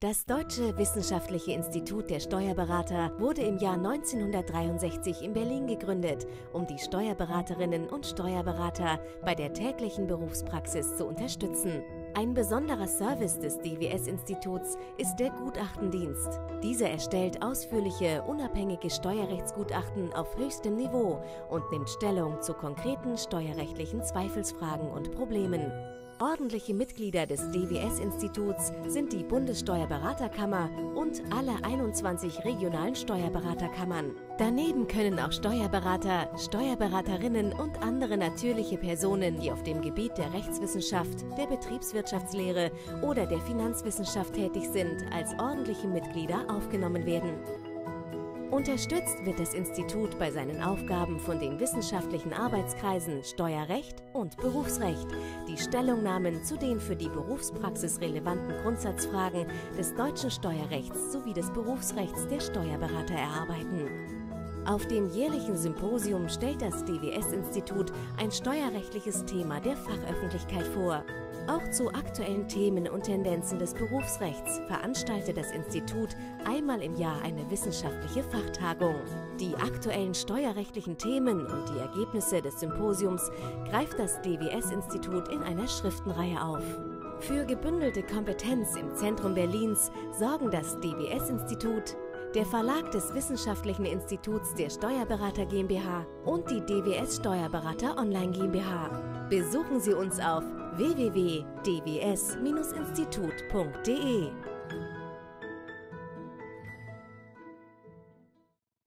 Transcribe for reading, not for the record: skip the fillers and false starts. Das Deutsche Wissenschaftliche Institut der Steuerberater wurde im Jahr 1963 in Berlin gegründet, um die Steuerberaterinnen und Steuerberater bei der täglichen Berufspraxis zu unterstützen. Ein besonderer Service des DWS-Instituts ist der Gutachtendienst. Dieser erstellt ausführliche, unabhängige Steuerrechtsgutachten auf höchstem Niveau und nimmt Stellung zu konkreten steuerrechtlichen Zweifelsfragen und Problemen. Ordentliche Mitglieder des DWS-Instituts sind die Bundessteuerberaterkammer und alle 21 regionalen Steuerberaterkammern. Daneben können auch Steuerberater, Steuerberaterinnen und andere natürliche Personen, die auf dem Gebiet der Rechtswissenschaft, der Betriebswirtschaftslehre oder der Finanzwissenschaft tätig sind, als ordentliche Mitglieder aufgenommen werden. Unterstützt wird das Institut bei seinen Aufgaben von den wissenschaftlichen Arbeitskreisen Steuerrecht und Berufsrecht, die Stellungnahmen zu den für die Berufspraxis relevanten Grundsatzfragen des deutschen Steuerrechts sowie des Berufsrechts der Steuerberater erarbeiten. Auf dem jährlichen Symposium stellt das DWS-Institut ein steuerrechtliches Thema der Fachöffentlichkeit vor. Auch zu aktuellen Themen und Tendenzen des Berufsrechts veranstaltet das Institut einmal im Jahr eine wissenschaftliche Fachtagung. Die aktuellen steuerrechtlichen Themen und die Ergebnisse des Symposiums greift das DWS-Institut in einer Schriftenreihe auf. Für gebündelte Kompetenz im Zentrum Berlins sorgen das DWS-Institut, der Verlag des Wissenschaftlichen Instituts der Steuerberater GmbH und die DWS-Steuerberater Online GmbH. Besuchen Sie uns auf www.dws-institut.de.